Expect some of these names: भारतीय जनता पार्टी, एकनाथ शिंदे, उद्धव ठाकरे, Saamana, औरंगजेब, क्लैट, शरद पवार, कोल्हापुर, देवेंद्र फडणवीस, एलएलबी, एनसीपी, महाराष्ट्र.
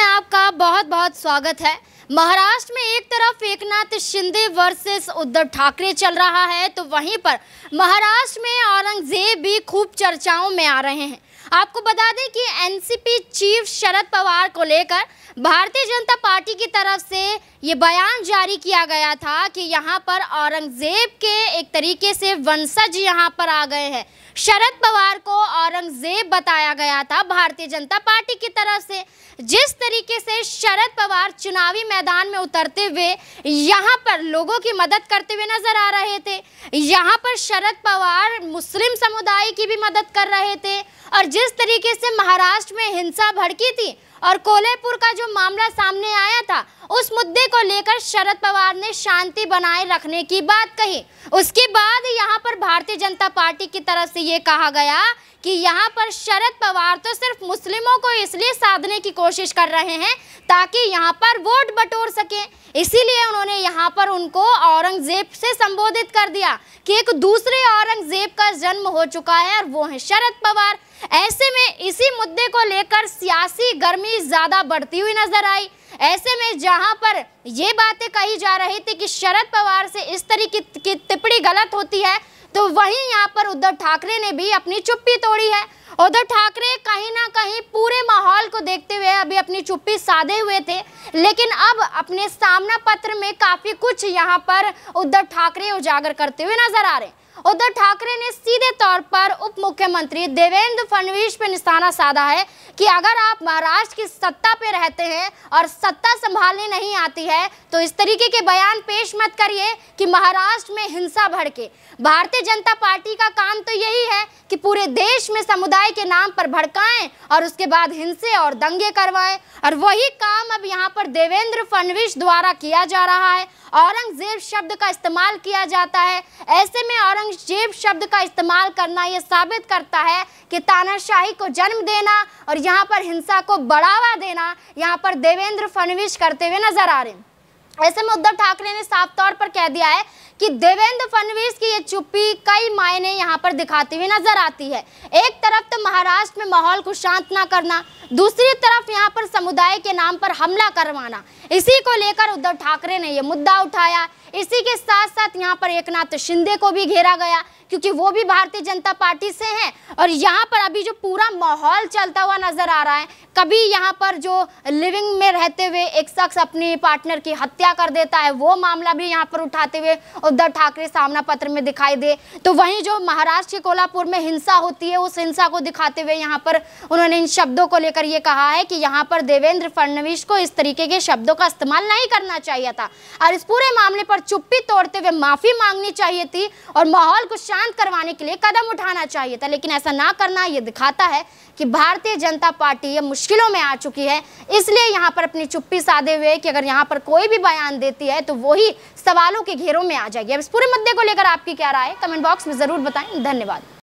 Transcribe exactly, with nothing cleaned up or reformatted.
में आपका बहुत बहुत स्वागत है। महाराष्ट्र में एक तरफ एकनाथ शिंदे वर्सेस उद्धव ठाकरे चल रहा है तो वहीं पर महाराष्ट्र में औरंगजेब भी खूब चर्चाओं में आ रहे हैं। आपको बता दें कि एनसीपी चीफ शरद पवार को लेकर भारतीय जनता पार्टी की तरफ से ये बयान जारी किया गया था कि यहाँ पर औरंगजेब के एक तरीके से वंशज यहाँ पर आ गए हैं। शरद पवार को औरंगजेब बताया गया था भारतीय जनता पार्टी की तरफ से। जिस तरीके से शरद पवार चुनावी मैदान में उतरते हुए यहाँ पर लोगों की मदद करते हुए नजर आ रहे थे, यहाँ पर शरद पवार मुस्लिम समुदाय की भी मदद कर रहे थे। और जिस तरीके से महाराष्ट्र में हिंसा भड़की थी और कोल्हापुर का जो मामला सामने आया था, उस मुद्दे को लेकर शरद पवार ने शांति बनाए रखने की बात कही। उसके बाद यहाँ पर भारतीय जनता पार्टी की तरफ से ये कहा गया कि यहाँ पर शरद पवार तो सिर्फ मुस्लिमों को इसलिए साधने की कोशिश कर रहे हैं ताकि यहाँ पर वोट बटोर सके, इसीलिए उन्होंने यहाँ पर उनको औरंगजेब से संबोधित कर दिया कि एक दूसरे औरंगजेब का जन्म हो चुका है और वो है शरद पवार। ऐसे में इसी मुद्दे को लेकर सियासी गर्मी ज़्यादा बढ़ती हुई नजर आई। ऐसे में जहां पर ये बातें कही जा रही थी कि शरद पवार से इस तरीके की टिप्पणी गलत होती है, तो वहीं यहाँ पर उद्धव ठाकरे ने भी अपनी चुप्पी तोड़ी है। उद्धव ठाकरे कहीं ना कहीं पूरे माहौल को देखते हुए अभी अपनी चुप्पी साधे हुए थे, लेकिन अब अपने सामना पत्र में काफ़ी कुछ यहाँ पर उद्धव ठाकरे उजागर करते हुए नजर आ रहे हैं। उद्धव ठाकरे ने सीधे तौर पर उप मुख्यमंत्री देवेंद्र फडणवीस पर निशाना साधा है कि अगर आप महाराष्ट्र की सत्ता पे रहते हैं और सत्ता संभालने नहीं आती है तो इस तरीके के बयान पेश मत करिए कि महाराष्ट्र में हिंसा भड़के। भारतीय जनता पार्टी का काम तो यही है कि पूरे देश में समुदाय के नाम पर भड़काएं और उसके बाद हिंसे और दंगे करवाएं, और वही काम अब यहाँ पर देवेंद्र फडणवीस द्वारा किया जा रहा है। औरंगजेब शब्द का इस्तेमाल किया जाता है। ऐसे में औरंगजेब शब्द का इस्तेमाल करना यह साबित करता है कि तानाशाही को जन्म देना और यहाँ पर हिंसा को बढ़ावा देना यहाँ पर देवेंद्र फडणवीस करते हुए नजर आ रहे हैं। ऐसे में उद्धव ठाकरे ने साफ तौर पर कह दिया है कि देवेंद्र फडणवीस की ये चुप्पी कई मायने यहाँ पर दिखाती हुई नजर आती है। एक तरफ तो महाराष्ट्र में माहौल को शांत ना करना, दूसरी तरफ यहाँ पर समुदाय के नाम पर हमला करवाना, इसी को लेकर उद्धव ठाकरे ने ये मुद्दा उठाया। इसी के साथ साथ यहाँ पर एकनाथ शिंदे को भी घेरा गया क्योंकि वो भी भारतीय जनता पार्टी से हैं। और यहाँ पर अभी जो पूरा माहौल चलता हुआ नजर आ रहा है, कभी यहाँ पर जो लिविंग में रहते हुए एक शख्स अपनी पार्टनर की हत्या कर देता है, वो मामला भी यहाँ पर उठाते हुए उद्धव ठाकरे सामना पत्र में दिखाई दे। तो वहीं जो महाराष्ट्र के कोल्हापुर में हिंसा होती है, उस हिंसा को दिखाते हुए यहाँ पर उन्होंने इन शब्दों को लेकर ये कहा है कि यहाँ पर देवेंद्र फडणवीस को इस तरीके के शब्दों का इस्तेमाल नहीं करना चाहिए था और इस पूरे मामले पर चुप्पी तोड़ते हुए माफी मांगनी चाहिए थी और माहौल को शांत करवाने के लिए कदम उठाना चाहिए था, लेकिन ऐसा ना करना ये दिखाता है कि भारतीय जनता पार्टी ये मुश्किलों में आ चुकी है। इसलिए यहाँ पर अपनी चुप्पी साधे हुए कि अगर यहाँ पर कोई भी बयान देती है तो वही सवालों के घेरों में आ जाएगी। अब इस पूरे मुद्दे को लेकर आपकी क्या राय है, कमेंट बॉक्स में जरूर बताएं। धन्यवाद।